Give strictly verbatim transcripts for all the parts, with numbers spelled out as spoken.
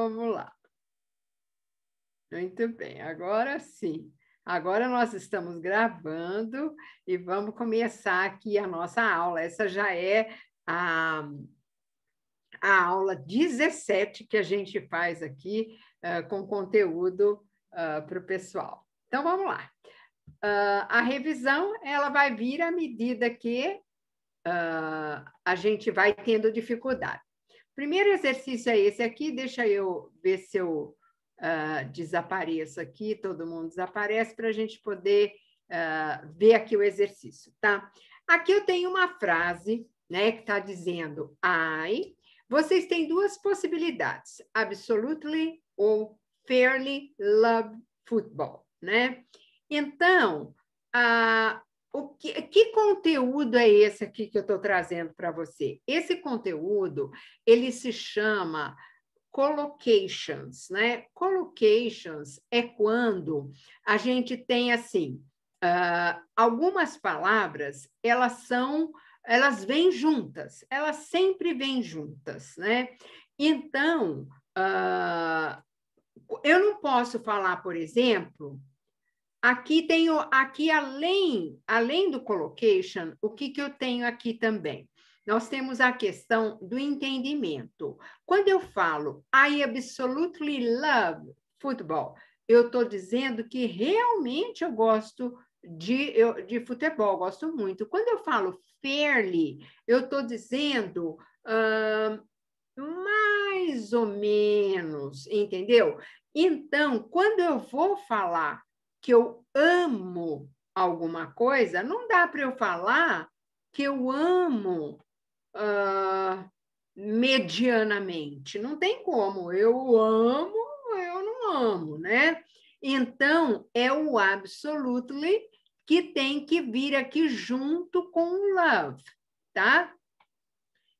Vamos lá. Muito bem, agora sim. Agora nós estamos gravando e vamos começar aqui a nossa aula. Essa já é a, a aula dezessete que a gente faz aqui uh, com conteúdo uh, para o pessoal. Então, vamos lá. Uh, a revisão, ela vai vir à medida que uh, a gente vai tendo dificuldade. Primeiro exercício é esse aqui, deixa eu ver se eu uh, desapareço aqui, todo mundo desaparece para a gente poder uh, ver aqui o exercício, tá? Aqui eu tenho uma frase, né, que está dizendo I. Vocês têm duas possibilidades, absolutely ou fairly love football, né? Então, ah, o que, que conteúdo é esse aqui que eu estou trazendo para você? Esse conteúdo, ele se chama collocations, né? Collocations é quando a gente tem, assim, ah, algumas palavras, elas são, elas vêm juntas, elas sempre vêm juntas, né? Então, ah, eu não posso falar, por exemplo... Aqui tenho, aqui além, além do collocation, o que, que eu tenho aqui também? Nós temos a questão do entendimento. Quando eu falo, I absolutely love football, eu estou dizendo que realmente eu gosto de, eu, de futebol, gosto muito. Quando eu falo fairly, eu estou dizendo... Uh, mais ou menos, entendeu? Então, quando eu vou falar que eu amo alguma coisa, não dá para eu falar que eu amo uh, medianamente. Não tem como. Eu amo, eu não amo, né? Então, é o absolutely que tem que vir aqui junto com o love, tá?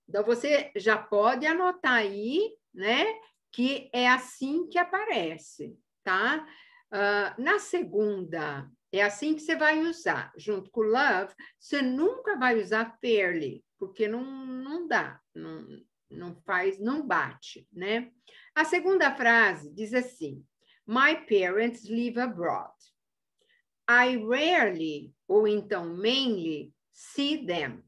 Então, você já pode anotar aí, né? Que é assim que aparece, tá? Uh, na segunda, é assim que você vai usar, junto com love, você nunca vai usar fairly, porque não, não dá, não, não faz, não bate, né? A segunda frase diz assim, my parents live abroad. I rarely, ou então mainly, see them.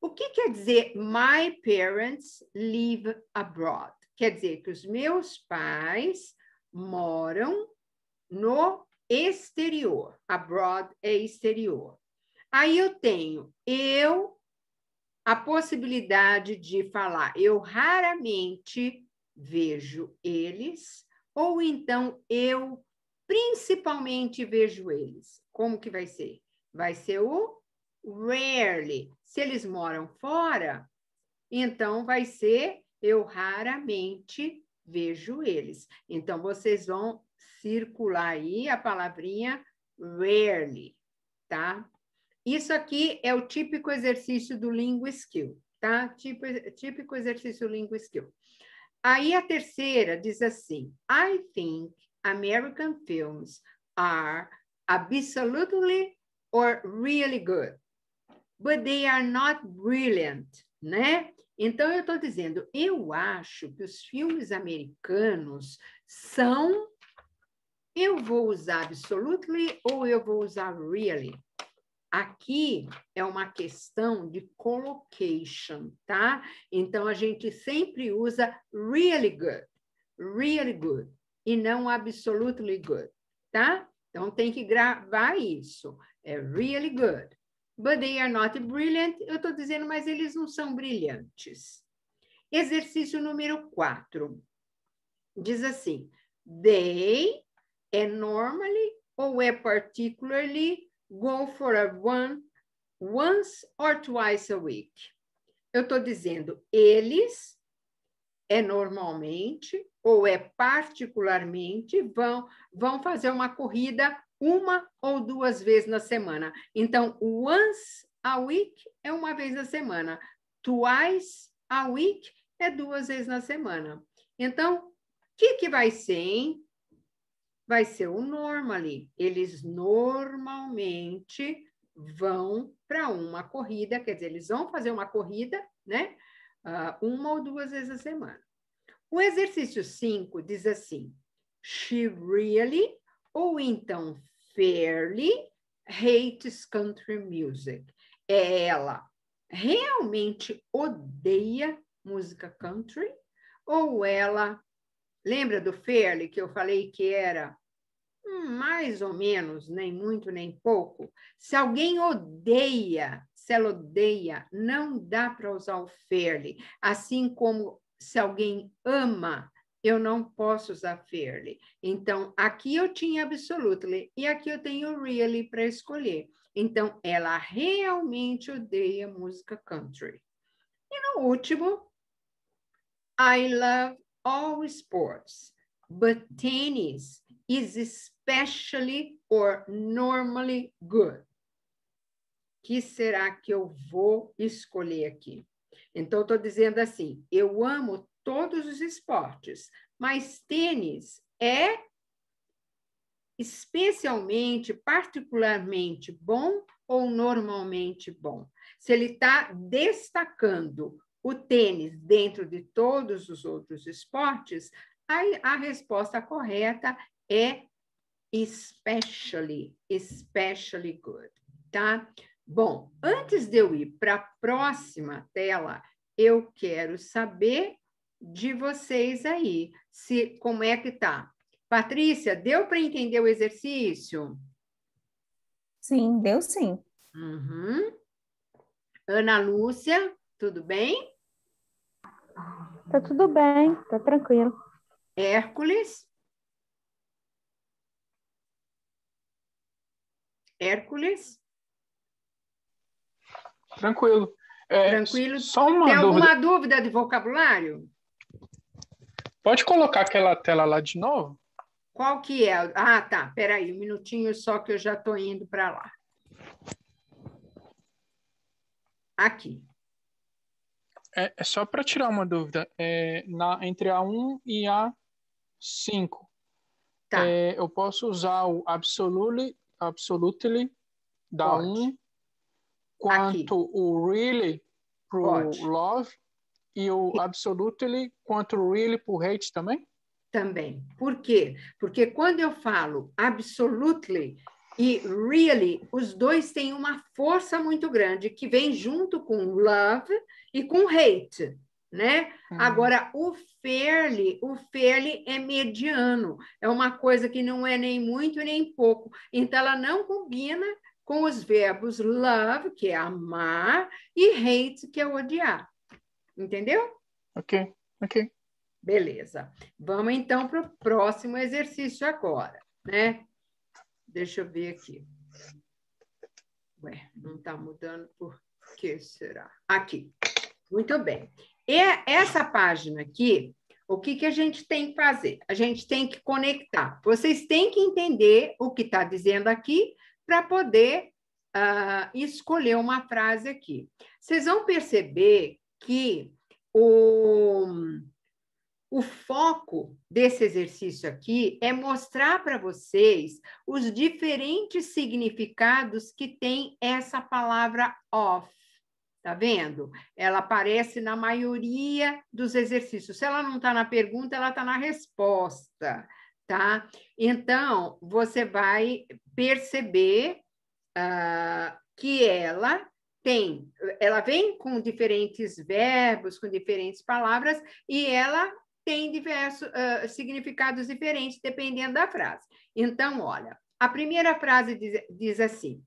O que quer dizer my parents live abroad? Quer dizer que os meus pais moram no exterior. Abroad é exterior. Aí eu tenho eu, a possibilidade de falar eu raramente vejo eles, ou então eu principalmente vejo eles. Como que vai ser? Vai ser o rarely. Se eles moram fora, então vai ser eu raramente vejo eles. Então, vocês vão circular aí a palavrinha rarely, tá? Isso aqui é o típico exercício do Linguaskill, tá? Tipo, típico exercício Linguaskill. Aí a terceira diz assim, I think American films are absolutely or really good, but they are not brilliant, né? Então, eu estou dizendo, eu acho que os filmes americanos são... Eu vou usar absolutely ou eu vou usar really? Aqui é uma questão de collocation, tá? Então, a gente sempre usa really good, really good, e não absolutely good, tá? Então, tem que gravar isso. É really good. But they are not brilliant. Eu estou dizendo, mas eles não são brilhantes. Exercício número quatro. Diz assim, they... É normally ou é particularly go for a run once or twice a week. Eu estou dizendo eles é normalmente ou é particularmente vão, vão fazer uma corrida uma ou duas vezes na semana. Então, once a week é uma vez na semana. Twice a week é duas vezes na semana. Então, o que, que vai ser, hein? Vai ser o normally. Eles normalmente vão para uma corrida, quer dizer, eles vão fazer uma corrida, né? Uh, uma ou duas vezes a semana. O exercício cinco diz assim: She really, ou então fairly, hates country music. Ela realmente odeia música country? Ou ela... Lembra do fairly que eu falei que era hum, mais ou menos, nem muito nem pouco? Se alguém odeia, se ela odeia, não dá para usar o fairly. Assim como se alguém ama, eu não posso usar fairly. Então, aqui eu tinha absolutely e aqui eu tenho really para escolher. Então, ela realmente odeia música country. E no último, I love all sports, but tennis is especially or normally good. Que será que eu vou escolher aqui? Então, estou dizendo assim, eu amo todos os esportes, mas tênis é especialmente, particularmente bom ou normalmente bom? Se ele está destacando o tênis dentro de todos os outros esportes, a, a resposta correta é especially, especially good, tá? Bom, antes de eu ir para a próxima tela, eu quero saber de vocês aí, se, como é que tá. Patrícia, deu para entender o exercício? Sim, deu sim. Uhum. Ana Lúcia, tudo bem? Tá tudo bem, tá tranquilo. Hércules? Hércules? Tranquilo. É, tranquilo. Só uma Tem dúvida. alguma dúvida de vocabulário? Pode colocar aquela tela lá de novo? Qual que é? Ah, tá. Espera aí, um minutinho só que eu já tô indo para lá. Aqui. É, é só para tirar uma dúvida. É, na, entre a um e a cinco, tá. É, eu posso usar o absolutely, absolutely da Pode. um, quanto Aqui. o really pro Pode. love e o absolutely quanto o really pro hate também? Também. Por quê? Porque quando eu falo absolutely e really, os dois têm uma força muito grande que vem junto com love e com hate, né? Hum. Agora, o fairly, o fairly é mediano, é uma coisa que não é nem muito nem pouco. Então, ela não combina com os verbos love, que é amar, e hate, que é odiar. Entendeu? Ok, ok. Beleza. Vamos, então, para o próximo exercício agora, né? Deixa eu ver aqui. Ué, não está mudando, por que será? Aqui. Muito bem. E essa página aqui, o que, que a gente tem que fazer? A gente tem que conectar. Vocês têm que entender o que está dizendo aqui para poder uh, escolher uma frase aqui. Vocês vão perceber que o... O foco desse exercício aqui é mostrar para vocês os diferentes significados que tem essa palavra off. Tá vendo? Ela aparece na maioria dos exercícios. Se ela não está na pergunta, ela está na resposta, tá? Então, você vai perceber uh, que ela... Tem, ela vem com diferentes verbos, com diferentes palavras, e ela tem diversos uh, significados diferentes, dependendo da frase. Então, olha, a primeira frase diz, diz assim: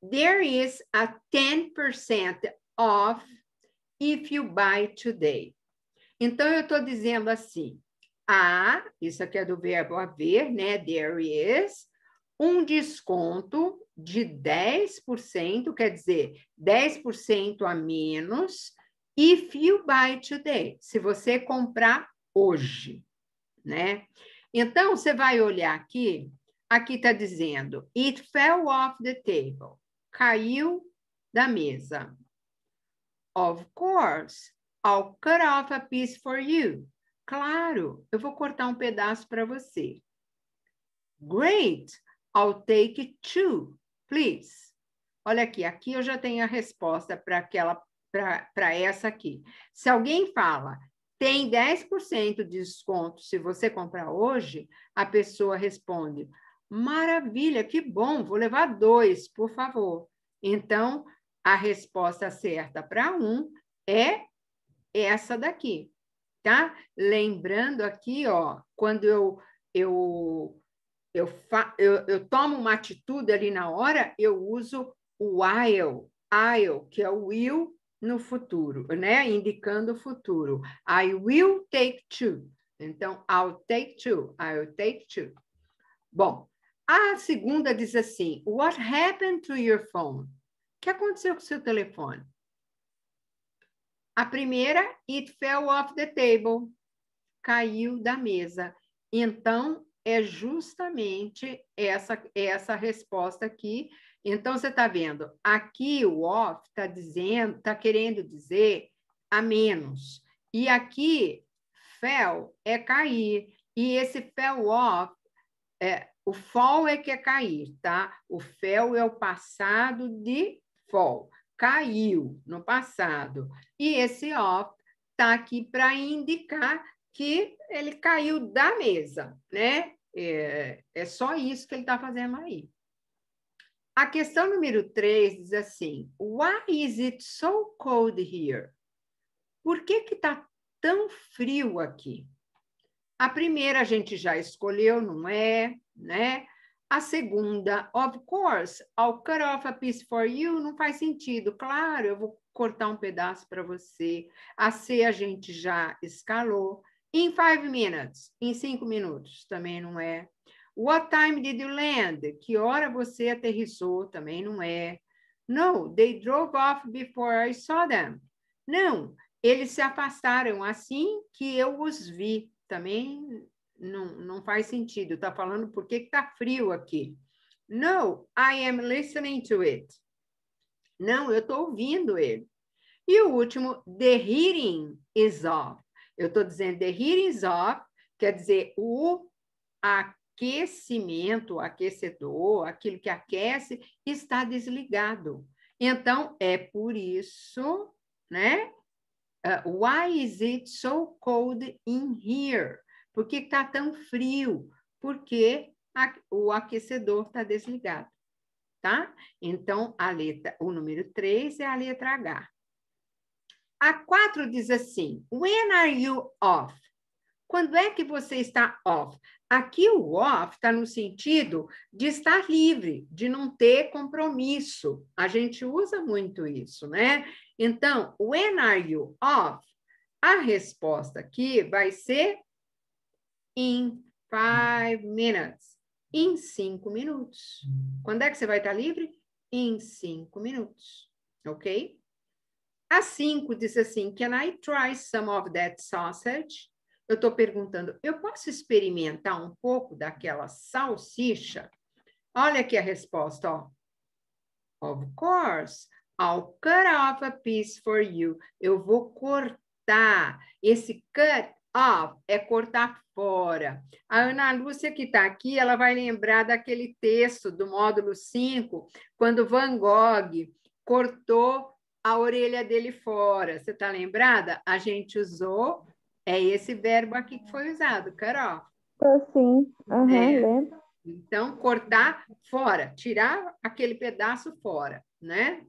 There is a ten percent off if you buy today. Então, eu estou dizendo assim, há, isso aqui é do verbo haver, né? There is um desconto de dez por cento, quer dizer, dez por cento a menos, if you buy today, se você comprar hoje, né? Então, você vai olhar aqui, aqui está dizendo, it fell off the table, caiu da mesa. Of course, I'll cut off a piece for you. Claro, eu vou cortar um pedaço para você. Great, I'll take two. Please. Olha aqui, aqui eu já tenho a resposta para aquela, para essa aqui. Se alguém fala tem dez por cento de desconto. Se você comprar hoje, a pessoa responde, maravilha, que bom, vou levar dois, por favor. Então, a resposta certa para um é essa daqui, tá? Lembrando aqui, ó, quando eu, eu, eu, fa eu, eu tomo uma atitude ali na hora, eu uso o while, I'll, que é o will no futuro, né? Indicando o futuro. I will take two. Então, I'll take two. I'll take two. Bom, a segunda diz assim, what happened to your phone? O que aconteceu com o seu telefone? A primeira, it fell off the table. Caiu da mesa. Então, é justamente essa, essa resposta aqui. Então, você está vendo, aqui o off está dizendo, está querendo dizer a menos. E aqui, fell é cair. E esse fell off, é, o fall é que é cair, tá? O fell é o passado de fall. Caiu no passado. E esse off está aqui para indicar que ele caiu da mesa, né? É, é só isso que ele está fazendo aí. A questão número três diz assim, why is it so cold here? Por que que tá tão frio aqui? A primeira a gente já escolheu, não é, né? A segunda, of course, I'll cut off a piece for you, não faz sentido. Claro, eu vou cortar um pedaço para você. A C a gente já escalou. In five minutes, em cinco minutos, também não é. What time did you land? Que hora você aterrissou? Também não é. No, they drove off before I saw them. Não, eles se afastaram assim que eu os vi. Também não, não faz sentido. Está falando por que está frio aqui. No, I am listening to it. Não, eu estou ouvindo ele. E o último, the heating is off. Eu estou dizendo the heating is off, quer dizer o a aquecimento, aquecedor, aquilo que aquece, está desligado. Então, é por isso, né? Uh, why is it so cold in here? Por que está tão frio? Porque a, o aquecedor está desligado, tá? Então, a letra, o número três é a letra H. A quatro diz assim, when are you off? Quando é que você está off? Aqui o off está no sentido de estar livre, de não ter compromisso. A gente usa muito isso, né? Então, when are you off? A resposta aqui vai ser in five minutes. Em cinco minutos. Quando é que você vai estar livre? Em cinco minutos, ok? A cinco diz assim, can I try some of that sausage? Eu estou perguntando, eu posso experimentar um pouco daquela salsicha? Olha aqui a resposta, ó. Of course, I'll cut off a piece for you. Eu vou cortar. Esse cut off é cortar fora. A Ana Lúcia que está aqui, ela vai lembrar daquele texto do módulo cinco, quando Van Gogh cortou a orelha dele fora. Você está lembrada? A gente usou... É esse verbo aqui que foi usado, Carol. Oh, sim, uhum, é. Lembro. Então, cortar fora, tirar aquele pedaço fora, né?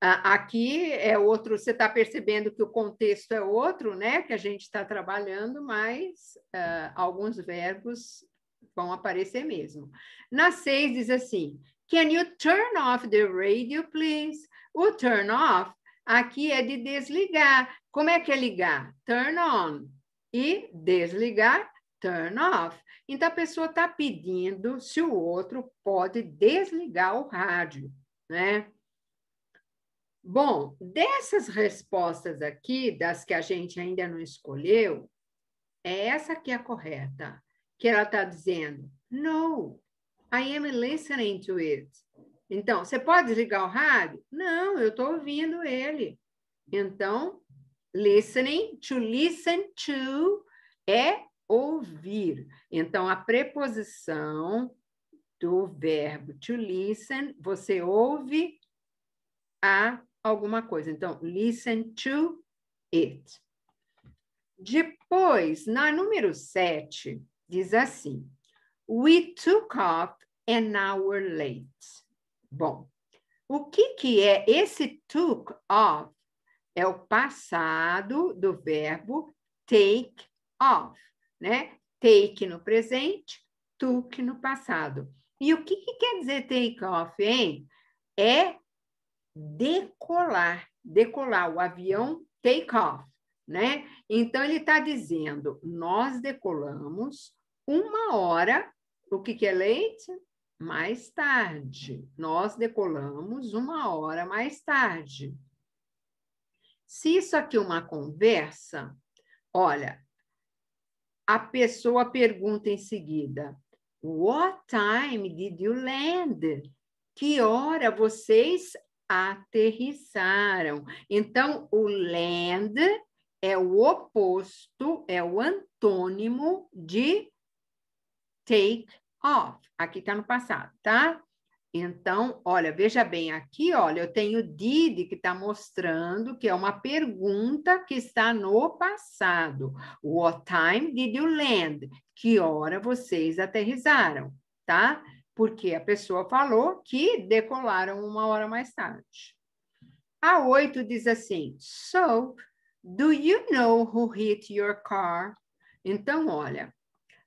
Aqui é outro, você está percebendo que o contexto é outro, né? Que a gente está trabalhando, mas uh, alguns verbos vão aparecer mesmo. Na seis diz assim, can you turn off the radio, please? O turn off aqui é de desligar. Como é que é ligar? Turn on. E desligar, turn off. Então, a pessoa está pedindo se o outro pode desligar o rádio, né? Bom, dessas respostas aqui, das que a gente ainda não escolheu, é essa que é a correta, que ela está dizendo, no, I am listening to it. Então, você pode desligar o rádio? Não, eu estou ouvindo ele. Então, listening, to listen to, é ouvir. Então, a preposição do verbo to listen, você ouve a alguma coisa. Então, listen to it. Depois, na número sete, diz assim, we took off an hour late. Bom, o que que é esse took off? É o passado do verbo take off, né? Take no presente, took no passado. E o que que quer dizer take off, hein? É decolar, decolar o avião take off, né? Então, ele está dizendo, nós decolamos uma hora, o que que é late? Mais tarde. Nós decolamos uma hora mais tarde. Se isso aqui é uma conversa, olha, a pessoa pergunta em seguida, what time did you land? Que hora vocês aterrissaram? Então, o land é o oposto, é o antônimo de take off. Aqui está no passado, tá? Então, olha, veja bem aqui, olha, eu tenho did que está mostrando que é uma pergunta que está no passado. What time did you land? Que hora vocês aterrissaram, tá? Porque a pessoa falou que decolaram uma hora mais tarde. A oito diz assim, so, do you know who hit your car? Então, olha,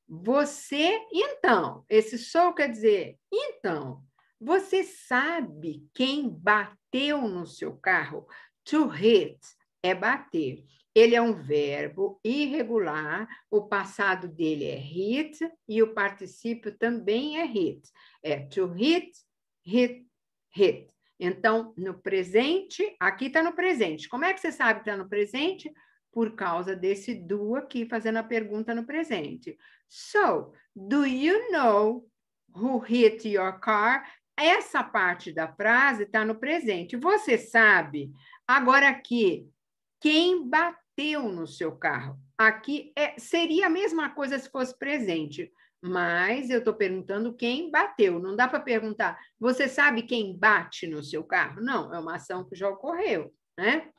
você, então, esse so quer dizer, então, você sabe quem bateu no seu carro? To hit é bater. Ele é um verbo irregular, o passado dele é hit e o particípio também é hit. É to hit, hit, hit. Então, no presente, aqui está no presente. Como é que você sabe que está no presente? Por causa desse do aqui, fazendo a pergunta no presente. So, do you know who hit your car? Essa parte da frase está no presente. Você sabe, agora aqui, quem bateu no seu carro? Aqui é, seria a mesma coisa se fosse presente, mas eu estou perguntando quem bateu. Não dá para perguntar, você sabe quem bate no seu carro? Não, é uma ação que já ocorreu, né?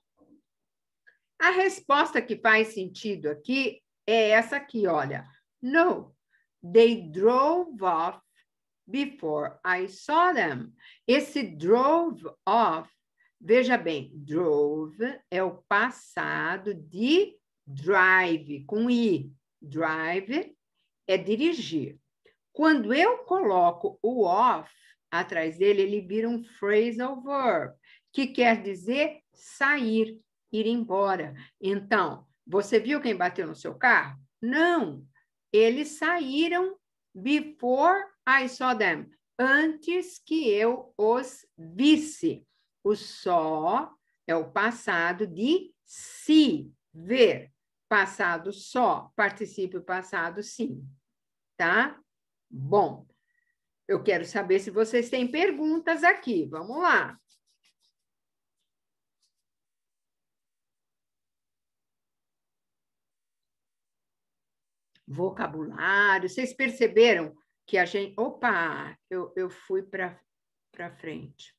A resposta que faz sentido aqui é essa aqui, olha. No, they drove off before I saw them. Esse drove off, veja bem, drove é o passado de drive, com I. Drive é dirigir. Quando eu coloco o off atrás dele, ele vira um phrasal verb, que quer dizer sair, ir embora. Então, você viu quem bateu no seu carro? Não, eles saíram before I saw them, antes que eu os visse. O só é o passado de se, ver. Passado só, particípio passado sim, tá? Bom, eu quero saber se vocês têm perguntas aqui, vamos lá. Vocabulário, vocês perceberam que a gente... Opa, eu, eu fui para frente.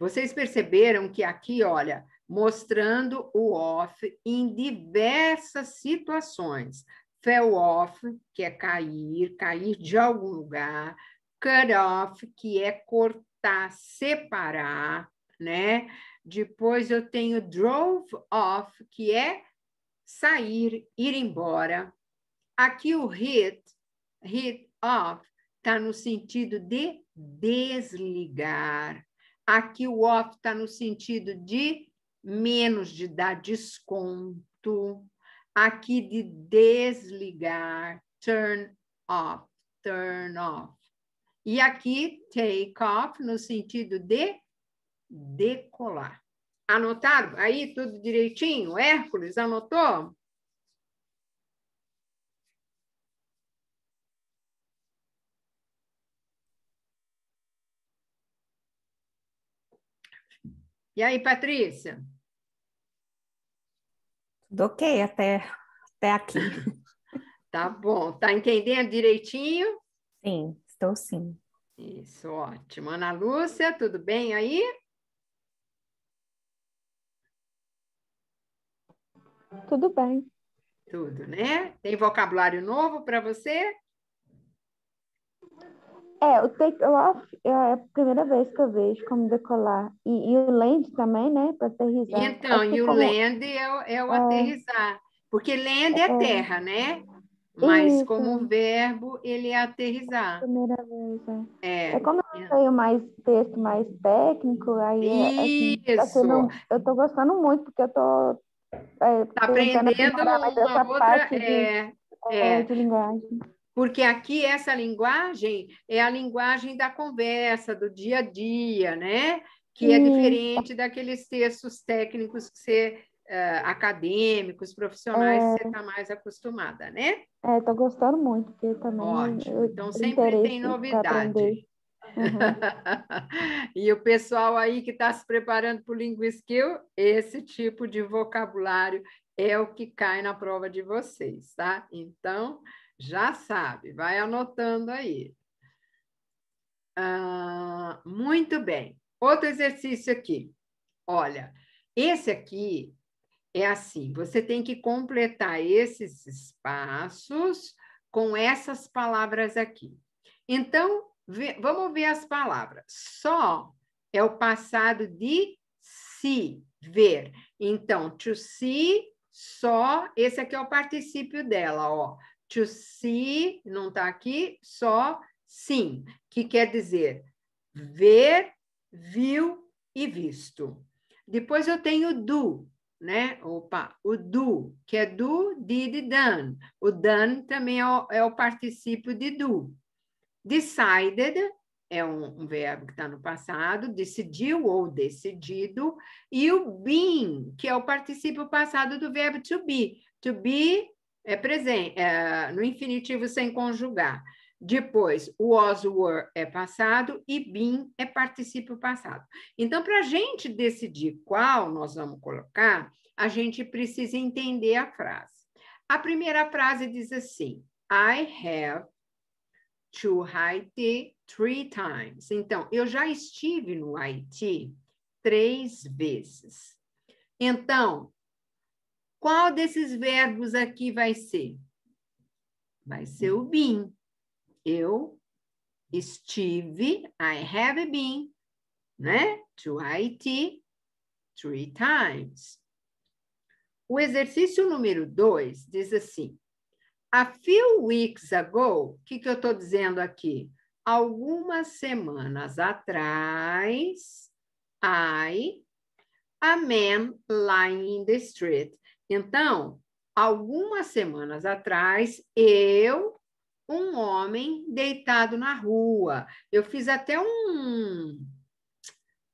Vocês perceberam que aqui, olha, mostrando o off em diversas situações. Fell off, que é cair, cair de algum lugar. Cut off, que é cortar, separar, né? Depois eu tenho drove off, que é sair, ir embora. Aqui o hit, hit off, está no sentido de desligar. Aqui o off está no sentido de menos, de dar desconto. Aqui de desligar, turn off, turn off. E aqui take off no sentido de decolar. Anotaram aí tudo direitinho? Hércules, anotou? E aí, Patrícia? Tudo ok até, até aqui. Tá bom. Tá entendendo direitinho? Sim, estou sim. Isso, ótimo. Ana Lúcia, tudo bem aí? Tudo bem. Tudo, né? Tem vocabulário novo para você? É, o take off é a primeira vez que eu vejo como decolar. E, e o land também, né? Para aterrissar. Então, e o como... land é o, é o é... aterrissar. Porque land é, é terra, né? Mas isso, como verbo, ele é aterrissar. Primeira vez, é. É, é como eu tenho mais texto, mais técnico, aí é, assim, não, eu tô gostando muito, porque eu tô... É, tá aprendendo uma outra... É, de, é, de linguagem. Porque aqui essa linguagem é a linguagem da conversa, do dia a dia, né? Que sim, é diferente daqueles textos técnicos que você... Uh, acadêmicos, profissionais, é... você está mais acostumada, né? É, estou gostando muito, porque também... Ótimo, então sempre tem novidade. Uhum. E o pessoal aí que está se preparando para o Linguaskill, esse tipo de vocabulário é o que cai na prova de vocês, tá? Então, já sabe, vai anotando aí. Uh, muito bem. Outro exercício aqui. Olha, esse aqui... É assim, você tem que completar esses espaços com essas palavras aqui. Então, vê, vamos ver as palavras. Só é o passado de se, ver. Então, to see, só, esse aqui é o particípio dela, ó. To see, não tá aqui, só, sim. Que quer dizer ver, viu e visto. Depois eu tenho do. Né? Opa, o do, que é do, did e done. O done também é o, é o particípio de do. Decided é um, um verbo que está no passado, decidiu ou decidido. E o been, que é o particípio passado do verbo to be. To be é presente, é, no infinitivo sem conjugar. Depois, was, were é passado e been é particípio passado. Então, para a gente decidir qual nós vamos colocar, a gente precisa entender a frase. A primeira frase diz assim, I have to Haiti three times. Então, eu já estive no Haiti três vezes. Então, qual desses verbos aqui vai ser? Vai ser o been. Eu estive, I have been, né? To Haiti, three times. O exercício número dois diz assim, a few weeks ago, o que, que eu estou dizendo aqui? Algumas semanas atrás, I, a man lying in the street. Então, algumas semanas atrás, eu... Um homem deitado na rua. Eu fiz até um...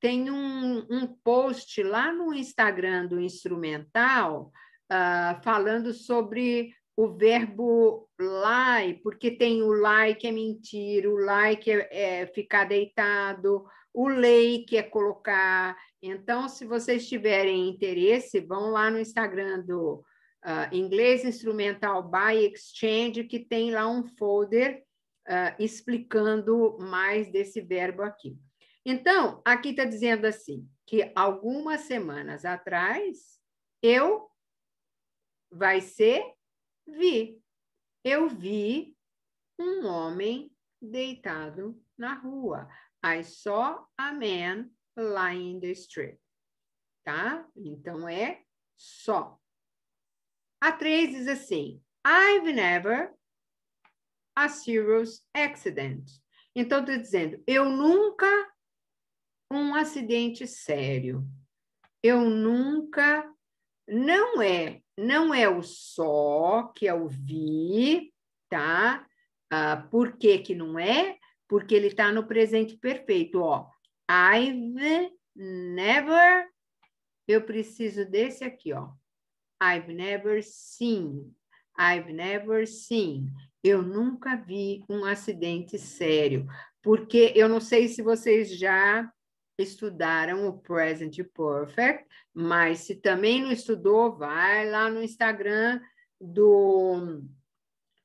Tem um, um post lá no Instagram do Instrumental uh, falando sobre o verbo lie, porque tem o lie que é mentir, o lie que é, é ficar deitado, o lay que é colocar. Então, se vocês tiverem interesse, vão lá no Instagram do... Uh, Inglês Instrumental by Exchange, que tem lá um folder uh, explicando mais desse verbo aqui. Então, aqui está dizendo assim, que algumas semanas atrás, eu vai ser vi. Eu vi um homem deitado na rua. I saw a man lying in the street. Tá? Então, é só. A três diz assim, I've never a serious accident. Então, estou dizendo, eu nunca um acidente sério. Eu nunca, não é, não é o só, que é o vi, tá? Ah, por que que não é? Porque ele está no presente perfeito, ó. I've never, eu preciso desse aqui, ó. I've never seen, I've never seen. Eu nunca vi um acidente sério, porque eu não sei se vocês já estudaram o Present Perfect, mas se também não estudou, vai lá no Instagram do,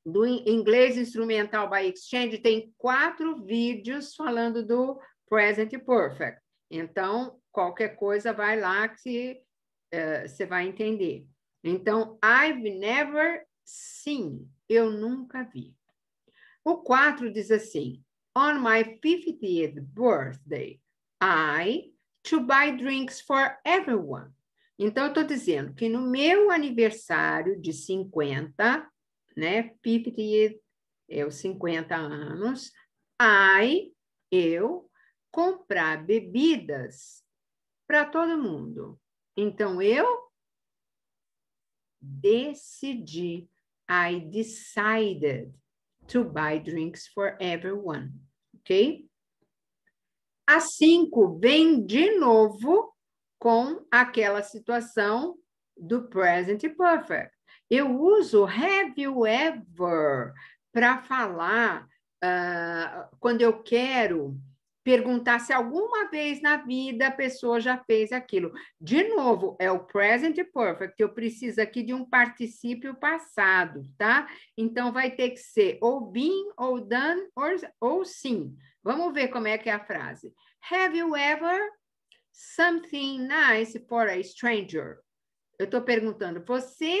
do Inglês Instrumental by Exchange, tem quatro vídeos falando do Present Perfect. Então, qualquer coisa, vai lá que você uh, vai entender. Então, I've never seen. Eu nunca vi. O quatro diz assim. On my fiftieth birthday, I to buy drinks for everyone. Então, eu estou dizendo que no meu aniversário de cinquenta, né? fiftieth, é os cinquenta anos. I, eu, comprar bebidas para todo mundo. Então, eu decidi, I decided to buy drinks for everyone, ok? A cinco vem de novo com aquela situação do present perfect. Eu uso have you ever para falar uh, quando eu quero perguntar se alguma vez na vida a pessoa já fez aquilo. De novo, é o present perfect. Eu preciso aqui de um particípio passado, tá? Então, vai ter que ser ou been, ou done, or, ou sim. Vamos ver como é que é a frase. Have you ever something nice for a stranger? Eu estou perguntando, você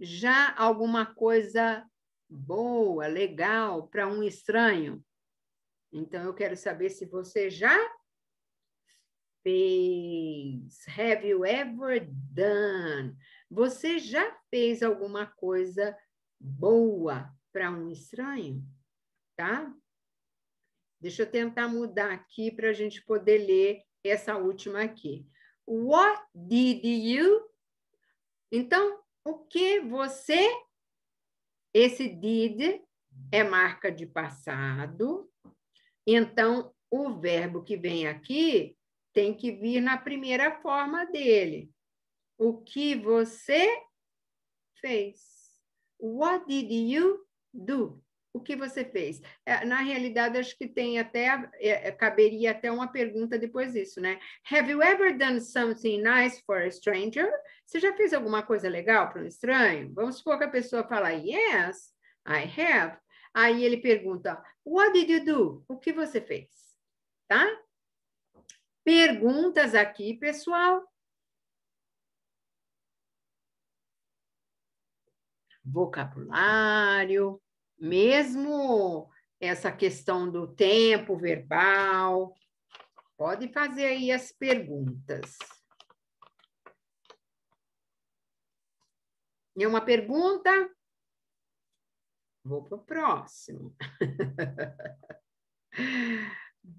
já alguma coisa boa, legal para um estranho? Então, eu quero saber se você já fez. Have you ever done? Você já fez alguma coisa boa para um estranho? Tá? Deixa eu tentar mudar aqui para a gente poder ler essa última aqui. What did you? Então, o que você... Esse did é marca de passado. Então, o verbo que vem aqui tem que vir na primeira forma dele. O que você fez? What did you do? O que você fez? Na realidade, acho que tem até, é, caberia até uma pergunta depois disso, né? Have you ever done something nice for a stranger? Você já fez alguma coisa legal para um estranho? Vamos supor que a pessoa fala, yes, I have. Aí ele pergunta, what did you do? O que você fez? Tá? Perguntas aqui, pessoal. Vocabulário, mesmo essa questão do tempo verbal. Pode fazer aí as perguntas. E uma pergunta... Vou para o próximo.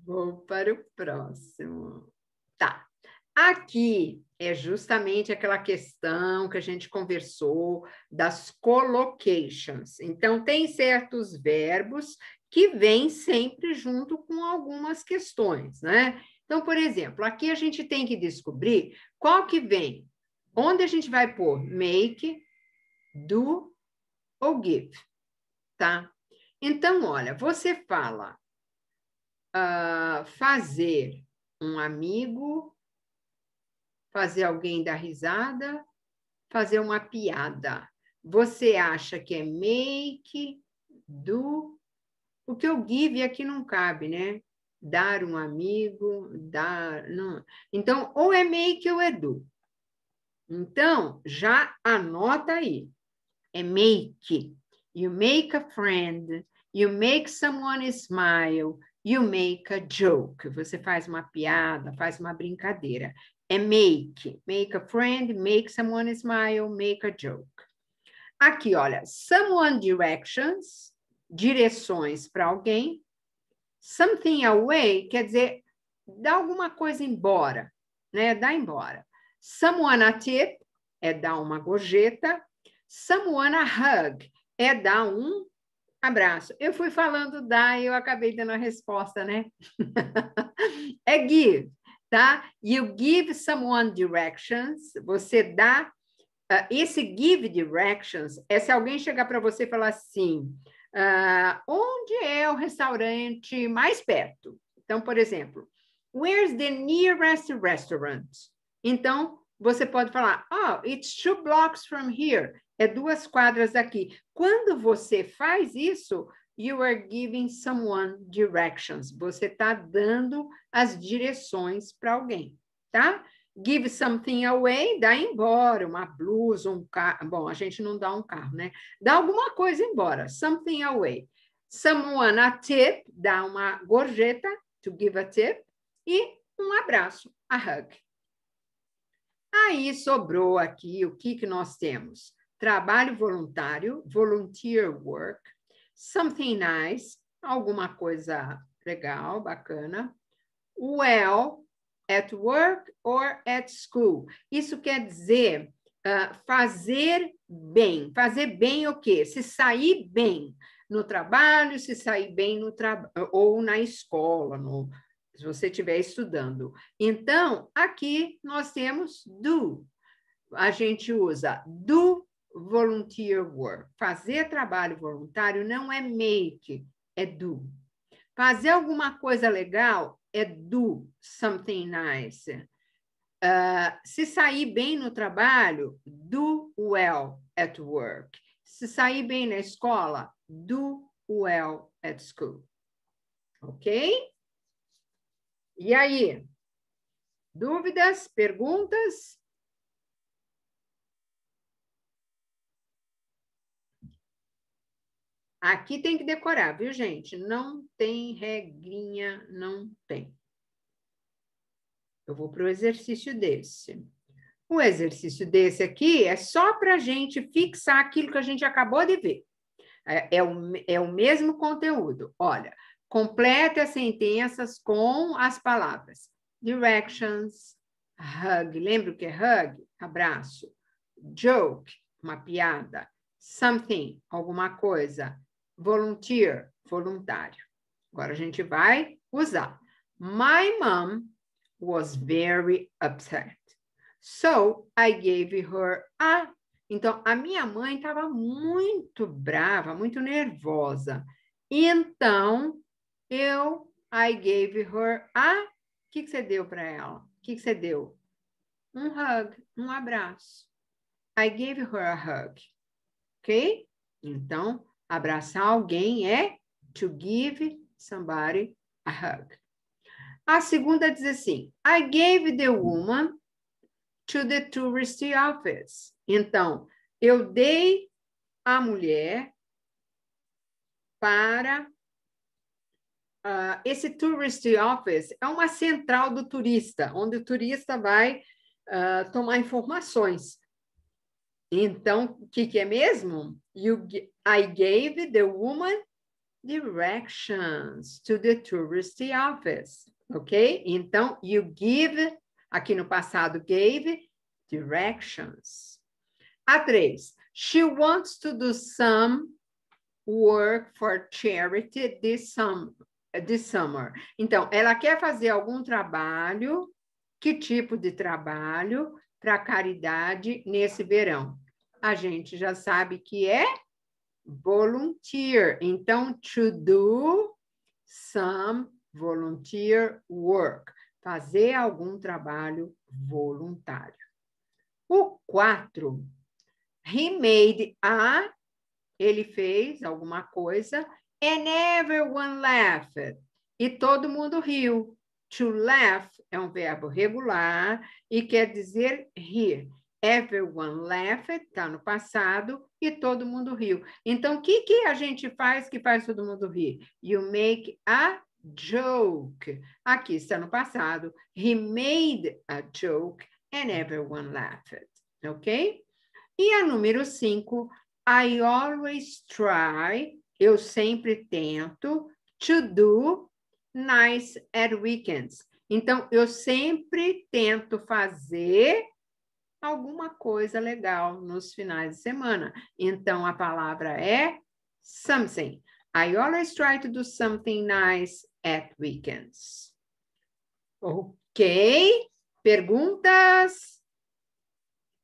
Vou para o próximo. Tá. Aqui é justamente aquela questão que a gente conversou das collocations. Então, tem certos verbos que vêm sempre junto com algumas questões, né? Então, por exemplo, aqui a gente tem que descobrir qual que vem. Onde a gente vai pôr make, do ou give. Tá? Então, olha, você fala uh, fazer um amigo, fazer alguém dar risada, fazer uma piada. Você acha que é make, do... Porque o give aqui não cabe, né? Dar um amigo, dar... Não. Então, ou é make ou é do. Então, já anota aí. É make. You make a friend, you make someone smile, you make a joke. Você faz uma piada, faz uma brincadeira. É make. Make a friend, make someone smile, make a joke. Aqui, olha, someone directions, direções para alguém. Something away, quer dizer, dá alguma coisa embora, né? Dá embora. Someone a tip, é dar uma gorjeta. Someone a hug. É dar um abraço. Eu fui falando dar e eu acabei dando a resposta, né? É give, tá? You give someone directions. Você dá... Uh, esse give directions é se alguém chegar para você e falar assim, uh, onde é o restaurante mais perto? Então, por exemplo, where's the nearest restaurant? Então, você pode falar, oh, it's two blocks from here. É duas quadras daqui. Quando você faz isso, you are giving someone directions. Você está dando as direções para alguém, tá? Give something away, dá embora, uma blusa, um carro. Bom, a gente não dá um carro, né? Dá alguma coisa embora, something away. Someone a tip, dá uma gorjeta, to give a tip. E um abraço, a hug. Aí sobrou aqui o que, que nós temos. Trabalho voluntário, volunteer work. Something nice, alguma coisa legal, bacana. Well, at work or at school. Isso quer dizer uh, fazer bem. Fazer bem o quê? Se sair bem no trabalho, se sair bem no trabalho ou na escola, no, se você estiver estudando. Então, aqui nós temos do. A gente usa do volunteer work. Fazer trabalho voluntário não é make, é do. Fazer alguma coisa legal é do something nice. Uh, se sair bem no trabalho, do well at work. Se sair bem na escola, do well at school. Ok? E aí? Dúvidas? Perguntas? Aqui tem que decorar, viu, gente? Não tem regrinha, não tem. Eu vou para o exercício desse. O exercício desse aqui é só para a gente fixar aquilo que a gente acabou de ver. É, é, o, é o mesmo conteúdo. Olha, complete as sentenças com as palavras. Directions, hug. Lembra o que é hug? Abraço. Joke, uma piada. Something, alguma coisa. Volunteer, voluntário. Agora a gente vai usar. My mom was very upset. So I gave her a... Então, a minha mãe estava muito brava, muito nervosa. Então, eu... I gave her a... O que, que você deu para ela? O que, que você deu? Um hug, um abraço. I gave her a hug. Ok? Então... Abraçar alguém é to give somebody a hug. A segunda diz assim, I gave the woman to the tourist office. Então, eu dei a mulher para... Uh, esse tourist office é uma central do turista, onde o turista vai uh, tomar informações. Então, o que, que é mesmo? You, I gave the woman directions to the tourist office, ok? Então, you give, aqui no passado, gave directions. A três, she wants to do some work for charity this summer. This summer. Então, ela quer fazer algum trabalho, que tipo de trabalho? Para caridade nesse verão. A gente já sabe que é volunteer. Então, to do some volunteer work. Fazer algum trabalho voluntário. O quatro. He made a... Ele fez alguma coisa. And everyone laughed. E todo mundo riu. To laugh é um verbo regular e quer dizer rir. Everyone laughed, está no passado, e todo mundo riu. Então, o que, que a gente faz que faz todo mundo rir? You make a joke. Aqui está no passado. He made a joke and everyone laughed. Ok? E a número cinco. I always try, eu sempre tento, to do nice at weekends. Então, eu sempre tento fazer alguma coisa legal nos finais de semana. Então, a palavra é something. I always try to do something nice at weekends. Ok? Perguntas?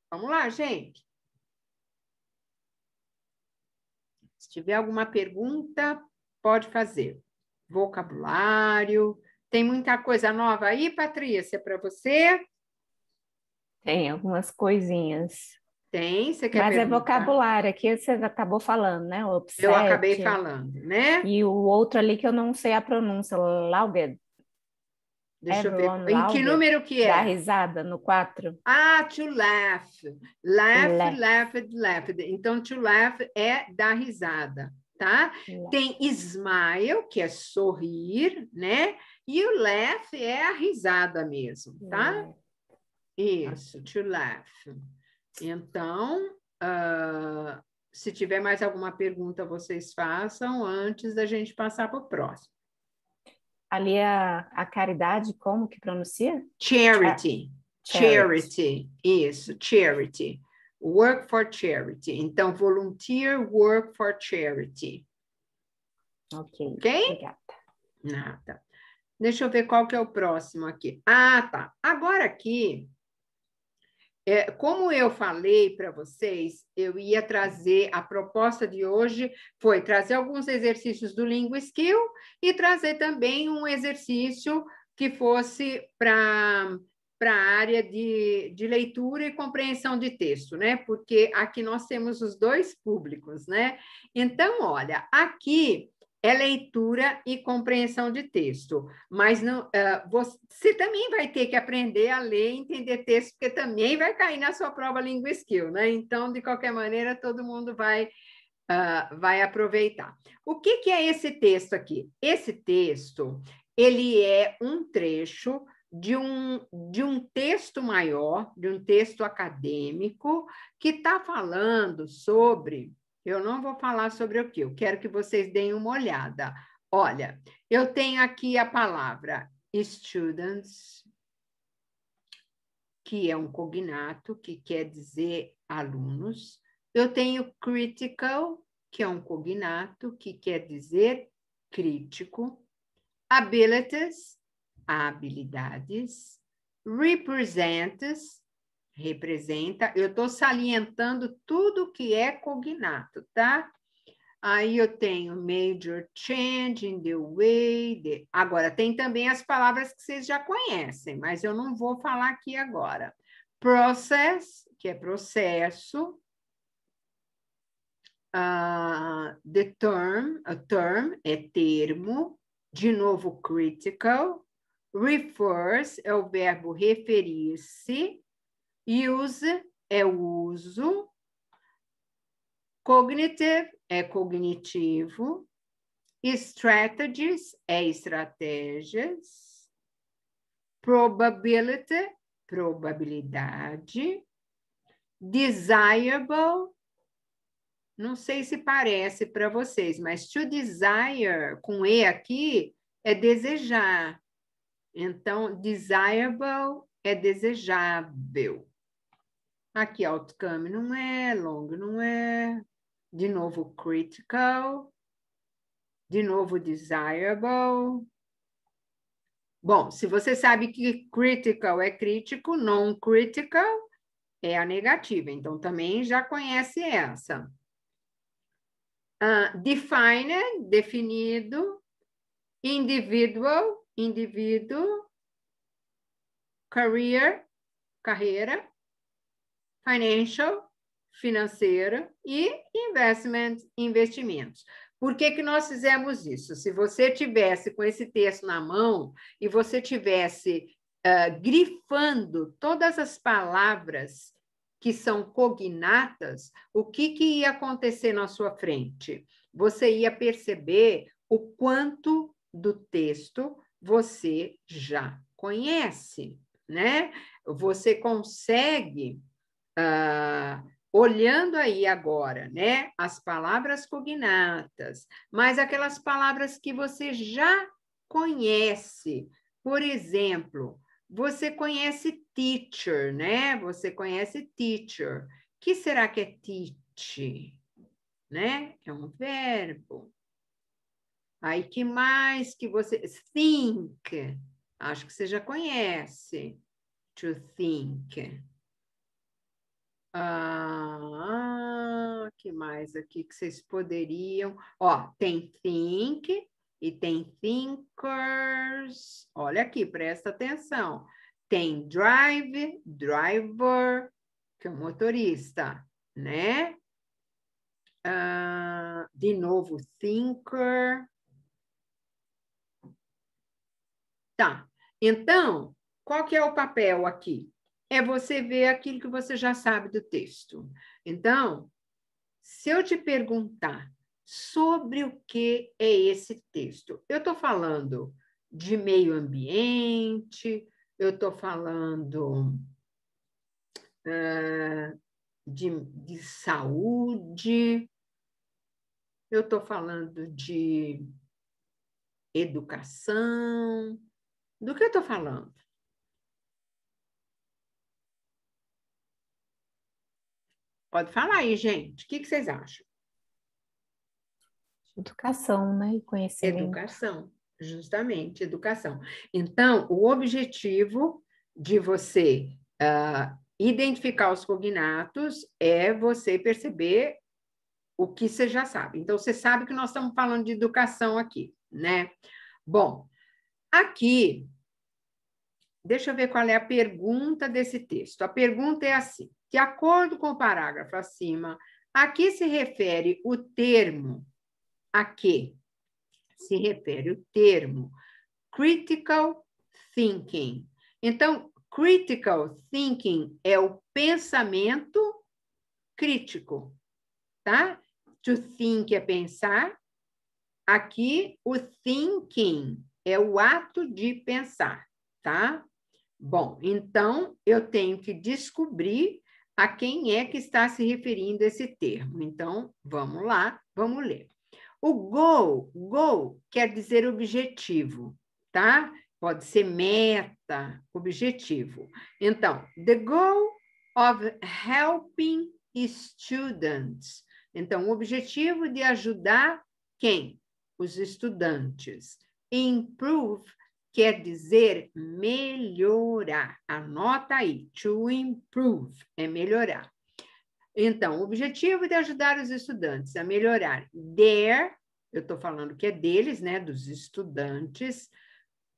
Vamos lá, gente. Se tiver alguma pergunta, pode fazer. Vocabulário. Tem muita coisa nova aí, Patrícia, para você? Tem algumas coisinhas. Tem, você quer Mas perguntar? É vocabulário, aqui você acabou falando, né? O upset, eu acabei falando, né? E o outro ali que eu não sei a pronúncia, loud. Deixa Everyone eu ver. Em que número que é? Da risada, no quatro. Ah, to laugh. Laugh, laugh, laugh, laugh. Então, to laugh é dar risada, tá? Laugh. Tem smile, que é sorrir, né? E o laugh é a risada mesmo, tá? Laugh. Isso, to laugh. Então, uh, se tiver mais alguma pergunta, vocês façam antes da gente passar para o próximo. Ali a, a caridade, como que pronuncia? Charity. Charity. Charity. Isso, charity. Work for charity. Então, volunteer work for charity. Ok. Ok? Obrigada. Nada. Deixa eu ver qual que é o próximo aqui. Ah, tá. Agora aqui, é, como eu falei para vocês, eu ia trazer, a proposta de hoje foi trazer alguns exercícios do Linguaskill e trazer também um exercício que fosse para a área de, de leitura e compreensão de texto, né? Porque aqui nós temos os dois públicos, né? Então, olha, aqui é leitura e compreensão de texto, mas não, uh, você também vai ter que aprender a ler e entender texto, porque também vai cair na sua prova Linguaskill, né? Então, de qualquer maneira, todo mundo vai, uh, vai aproveitar. O que, que é esse texto aqui? Esse texto, ele é um trecho de um, de um texto maior, de um texto acadêmico, que está falando sobre... Eu não vou falar sobre o que, eu quero que vocês deem uma olhada. Olha, eu tenho aqui a palavra students, que é um cognato, que quer dizer alunos. Eu tenho critical, que é um cognato, que quer dizer crítico. Abilities, habilidades. Represents, representa, eu estou salientando tudo que é cognato, tá? Aí eu tenho major change in the way... The... Agora, tem também as palavras que vocês já conhecem, mas eu não vou falar aqui agora. Process, que é processo. Uh, the term, a term é termo. De novo, critical. Refers é o verbo referir-se. Use é o uso, cognitive é cognitivo, strategies é estratégias, probability, probabilidade, desirable, não sei se parece para vocês, mas to desire com E aqui é desejar, então desirable é desejável. Aqui, outcome não é, long não é, de novo critical, de novo desirable. Bom, se você sabe que critical é crítico, non-critical é a negativa, então também já conhece essa. Uh, defined, definido, individual, indivíduo, career, carreira, financial, financeiro e investment, investimentos. Por que que nós fizemos isso? Se você tivesse com esse texto na mão e você tivesse uh, grifando todas as palavras que são cognatas, o que que ia acontecer na sua frente? Você ia perceber o quanto do texto você já conhece, né? Você consegue... Uh, olhando aí agora, né? As palavras cognatas, mas aquelas palavras que você já conhece. Por exemplo, você conhece teacher, né? Você conhece teacher. O que será que é teach? Né? É um verbo. Aí, que mais que você... Think. Acho que você já conhece. To think. Ah, que mais aqui que vocês poderiam... Ó, tem think e tem thinkers. Olha aqui, presta atenção. Tem drive, driver, que é o motorista, né? Ah, de novo, thinker. Tá. Então, qual que é o papel aqui? É você ver aquilo que você já sabe do texto. Então, se eu te perguntar sobre o que é esse texto, eu estou falando de meio ambiente, eu estou falando uh, de, de saúde, eu estou falando de educação. Do que eu estou falando? Pode falar aí, gente. O que, que vocês acham? Educação, né? E conhecimento. Educação, justamente, educação. Então, o objetivo de você uh, identificar os cognatos é você perceber o que você já sabe. Então, você sabe que nós estamos falando de educação aqui, né? Bom, aqui, deixa eu ver qual é a pergunta desse texto. A pergunta é assim: de acordo com o parágrafo acima, a que se refere o termo? A que se refere o termo critical thinking? Então, critical thinking é o pensamento crítico, tá? To think é pensar. Aqui, o thinking é o ato de pensar, tá? Bom, então, eu tenho que descobrir a quem é que está se referindo esse termo. Então, vamos lá, vamos ler. O goal, goal quer dizer objetivo, tá? Pode ser meta, objetivo. Então, the goal of helping students. Então, o objetivo de ajudar quem? Os estudantes. Improve quer dizer melhorar. Anota aí, to improve é melhorar. Então, o objetivo de ajudar os estudantes a melhorar their, eu estou falando que é deles, né, dos estudantes,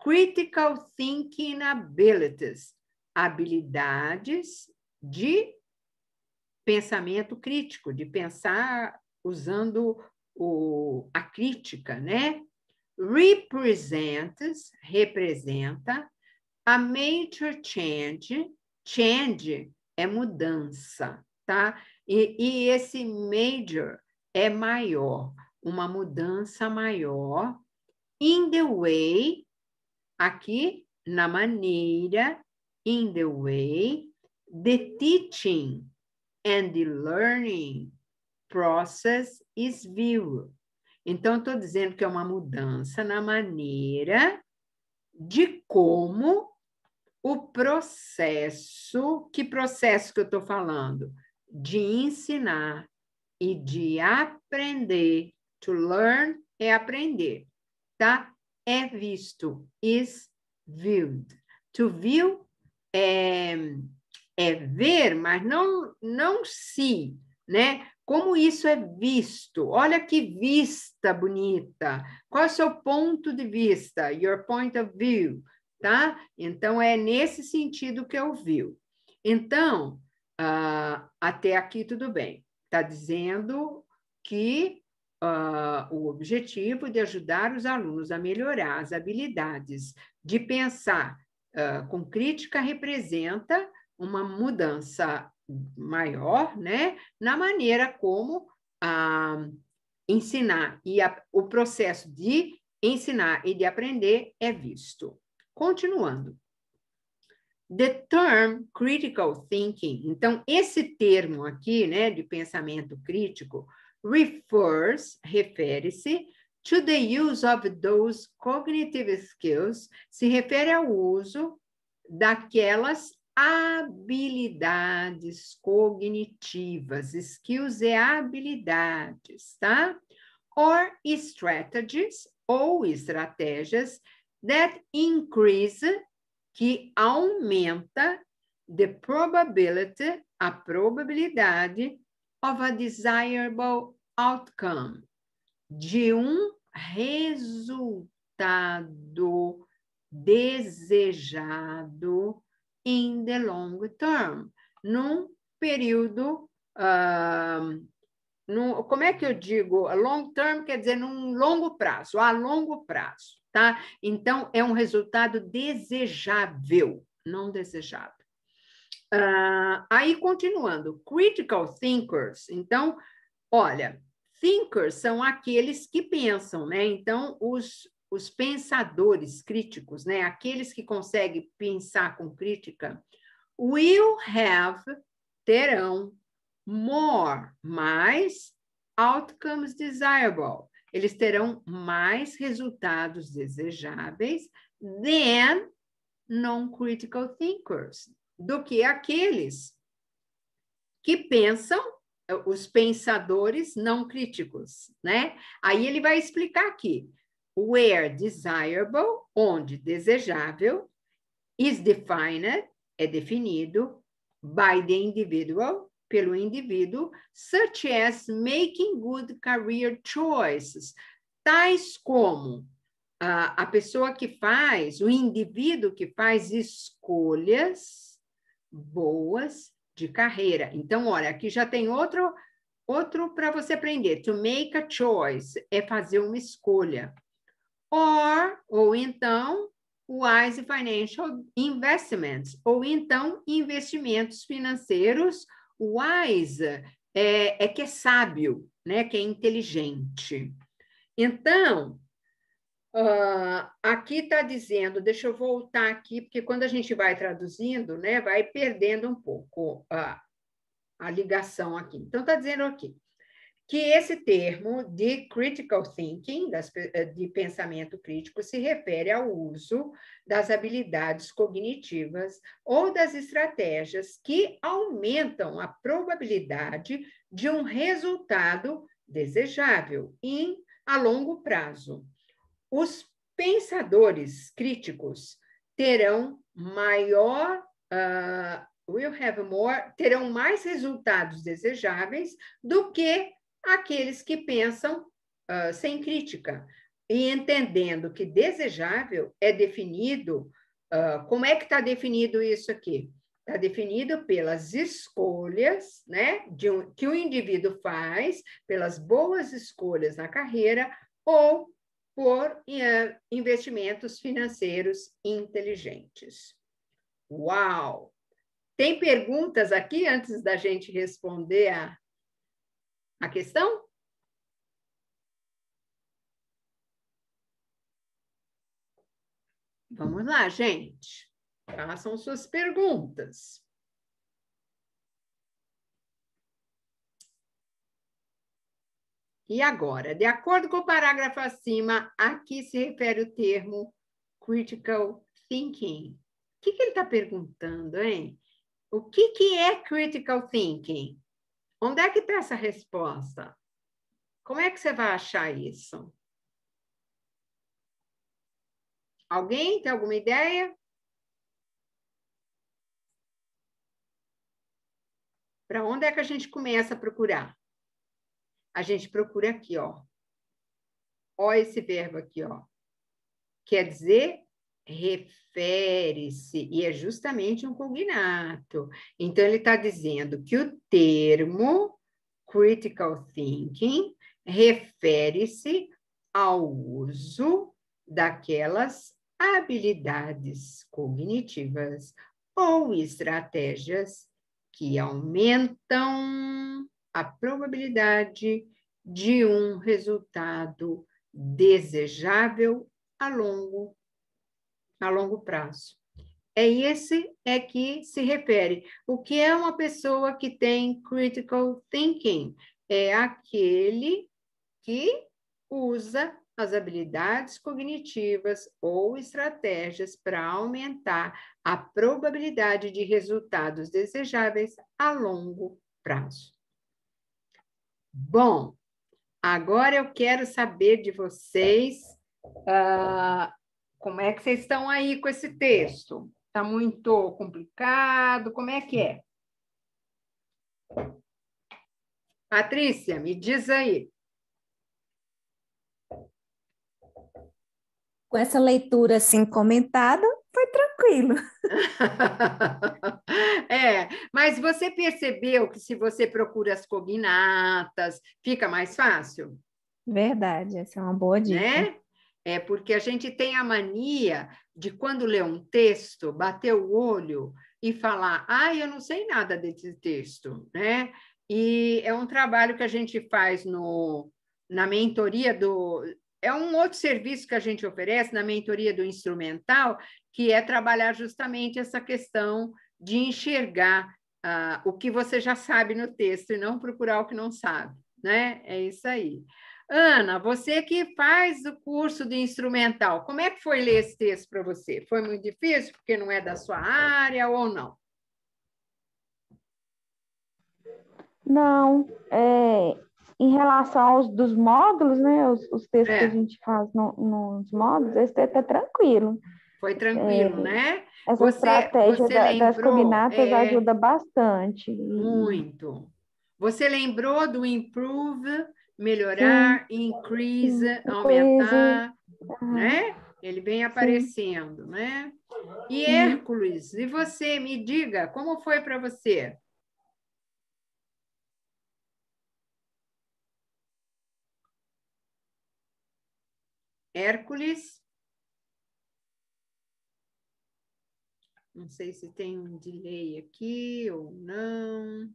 critical thinking abilities, habilidades de pensamento crítico, de pensar usando o, a crítica, né? Represents, representa, a major change, change é mudança, tá? E, e esse major é maior, uma mudança maior. In the way, aqui, na maneira, in the way, the teaching and the learning process is viewed. Então, estou dizendo que é uma mudança na maneira de como o processo, que processo que eu estou falando? De ensinar e de aprender. To learn é aprender, tá? É visto, is viewed. To view é, é ver, mas não, não se, né? Como isso é visto? Olha que vista bonita. Qual é o seu ponto de vista? Your point of view, tá? Então, é nesse sentido que eu vi. Então, uh, até aqui tudo bem. Está dizendo que uh, o objetivo de ajudar os alunos a melhorar as habilidades de pensar uh, com crítica representa uma mudança maior, né? Na maneira como ah, ensinar e a, o processo de ensinar e de aprender é visto. Continuando. The term critical thinking. Então, esse termo aqui, né, de pensamento crítico, refers, refere-se to the use of those cognitive skills, se refere ao uso daquelas habilidades cognitivas, skills e habilidades, tá? Or strategies, ou estratégias, that increase, que aumenta the probability, a probabilidade of a desirable outcome, de um resultado desejado in the long term, num período, uh, num, como é que eu digo? Long term quer dizer num longo prazo, a longo prazo, tá? Então, é um resultado desejável, não desejável. Uh, aí, continuando, critical thinkers. Então, olha, thinkers são aqueles que pensam, né? Então, os, os pensadores críticos, né? Aqueles que conseguem pensar com crítica, will have, terão, more, mais, outcomes desirable. Eles terão mais resultados desejáveis than non-critical thinkers, do que aqueles que pensam, os pensadores não críticos, né? Aí ele vai explicar aqui. Where desirable, onde desejável, is defined, é definido, by the individual, pelo indivíduo, such as making good career choices, tais como a, a pessoa que faz, o indivíduo que faz escolhas boas de carreira. Então, olha, aqui já tem outro, outro para você aprender. To make a choice é fazer uma escolha. Or, ou então, wise financial investments, ou então investimentos financeiros. Wise é, é que é sábio, né? Que é inteligente. Então, uh, aqui está dizendo, deixa eu voltar aqui, porque quando a gente vai traduzindo, né, vai perdendo um pouco a, a ligação aqui. Então, está dizendo aqui que esse termo de critical thinking, das, de pensamento crítico, se refere ao uso das habilidades cognitivas ou das estratégias que aumentam a probabilidade de um resultado desejável em, a longo prazo. Os pensadores críticos terão maior... Uh, will have more, terão mais resultados desejáveis do que aqueles que pensam uh, sem crítica, e entendendo que desejável é definido, uh, como é que está definido isso aqui? Está definido pelas escolhas, né, de um, que o indivíduo faz, pelas boas escolhas na carreira ou por uh, investimentos financeiros inteligentes. Uau! Tem perguntas aqui antes da gente responder a A questão? Vamos lá, gente. Façam suas perguntas. E agora, de acordo com o parágrafo acima, a que se refere o termo critical thinking? O que, que ele está perguntando, hein? O que, que é critical thinking? Onde é que está essa resposta? Como é que você vai achar isso? Alguém tem alguma ideia? Para onde é que a gente começa a procurar? A gente procura aqui, ó. Ó esse verbo aqui, ó. Quer dizer... refere-se, e é justamente um cognato. Então, ele está dizendo que o termo critical thinking refere-se ao uso daquelas habilidades cognitivas ou estratégias que aumentam a probabilidade de um resultado desejável a longo prazo. A longo prazo. É esse é que se refere. O que é uma pessoa que tem critical thinking? É aquele que usa as habilidades cognitivas ou estratégias para aumentar a probabilidade de resultados desejáveis a longo prazo. Bom, agora eu quero saber de vocês... Uh, Como é que vocês estão aí com esse texto? Está muito complicado? Como é que é? Patrícia, me diz aí. Com essa leitura assim comentada, foi tranquilo. É, mas você percebeu que se você procura as cognatas, fica mais fácil? Verdade, essa é uma boa dica. Né? É porque a gente tem a mania de, quando lê um texto, bater o olho e falar: ah, eu não sei nada desse texto, né? E é um trabalho que a gente faz no, na mentoria do... É um outro serviço que a gente oferece na mentoria do instrumental, que é trabalhar justamente essa questão de enxergar ah, o que você já sabe no texto e não procurar o que não sabe, né? É isso aí. Ana, você que faz o curso de instrumental, como é que foi ler esse texto para você? Foi muito difícil porque não é da sua área ou não? Não, é, em relação aos dos módulos, né? Os, os textos é. que a gente faz no, nos módulos, esse texto é tranquilo. Foi tranquilo, é, né? Essa você, estratégia você da, lembrou, das combinatas é, ajuda bastante. Muito. Você lembrou do improve... melhorar, sim, increase, sim, aumentar, uhum, né? Ele vem aparecendo, sim, né? E Hércules, e você, me diga, como foi para você? Hércules? Não sei se tem um delay aqui ou não.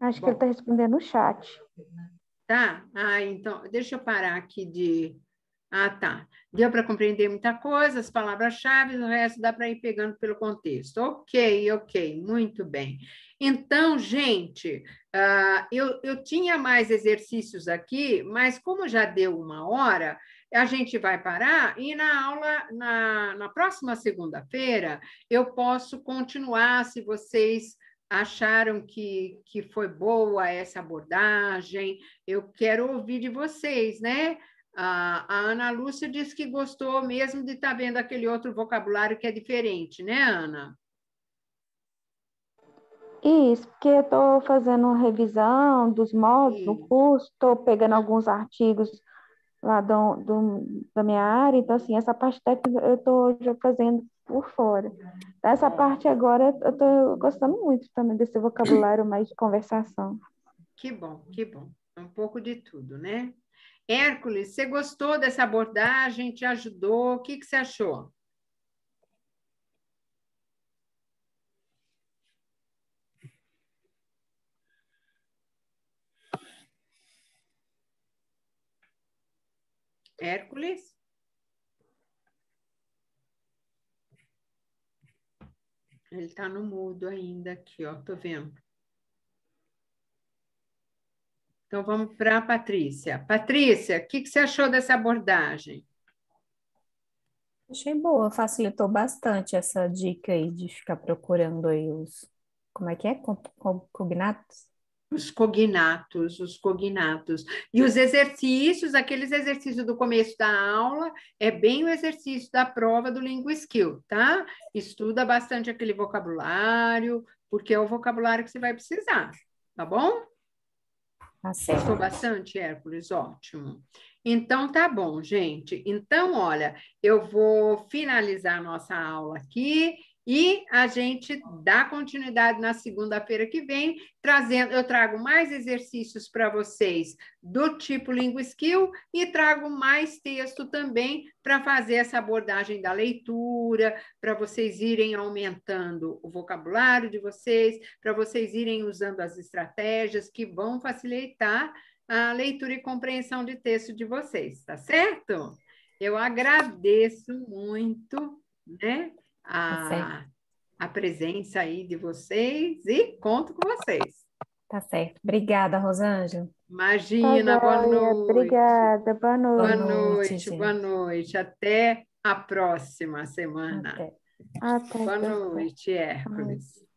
Acho Bom. que ele está respondendo no chat. Tá? Ah, então, deixa eu parar aqui de... Ah, tá. Deu para compreender muita coisa, as palavras-chave, o resto dá para ir pegando pelo contexto. Ok, ok, muito bem. Então, gente, uh, eu, eu tinha mais exercícios aqui, mas como já deu uma hora... a gente vai parar e na aula, na, na próxima segunda-feira, eu posso continuar, se vocês... acharam que, que foi boa essa abordagem? Eu quero ouvir de vocês, né? A, a Ana Lúcia disse que gostou mesmo de estar vendo aquele outro vocabulário que é diferente, né, Ana? Isso, porque eu estou fazendo revisão dos módulos do curso, estou pegando alguns artigos lá do, do, da minha área, então, assim, essa parte técnica eu estou já fazendo por fora. Essa parte agora eu estou gostando muito também desse vocabulário mais de conversação. Que bom, que bom. Um pouco de tudo, né? Hércules, você gostou dessa abordagem? Te ajudou? O que, que você achou? Hércules? Ele está no mudo ainda aqui, ó, tô vendo. Então, vamos para a Patrícia. Patrícia, o que, que você achou dessa abordagem? Achei boa, facilitou bastante essa dica aí de ficar procurando aí os... Como é que é? Cognatos? Os cognatos, os cognatos. E os exercícios, aqueles exercícios do começo da aula, é bem o exercício da prova do Linguaskill, tá? Estuda bastante aquele vocabulário, porque é o vocabulário que você vai precisar, tá bom? Gostou bastante, Hércules? Ótimo. Então, tá bom, gente. Então, olha, eu vou finalizar a nossa aula aqui. E a gente dá continuidade na segunda-feira que vem, trazendo, eu trago mais exercícios para vocês do tipo Linguaskill e trago mais texto também para fazer essa abordagem da leitura, para vocês irem aumentando o vocabulário de vocês, para vocês irem usando as estratégias que vão facilitar a leitura e compreensão de texto de vocês, tá certo? Eu agradeço muito, né? A, a presença aí de vocês e conto com vocês. Tá certo. Obrigada, Rosângela. Imagina, boa noite. Obrigada, boa noite. Boa noite, boa noite. Até a próxima semana. Até. Até. Boa noite, Hércules.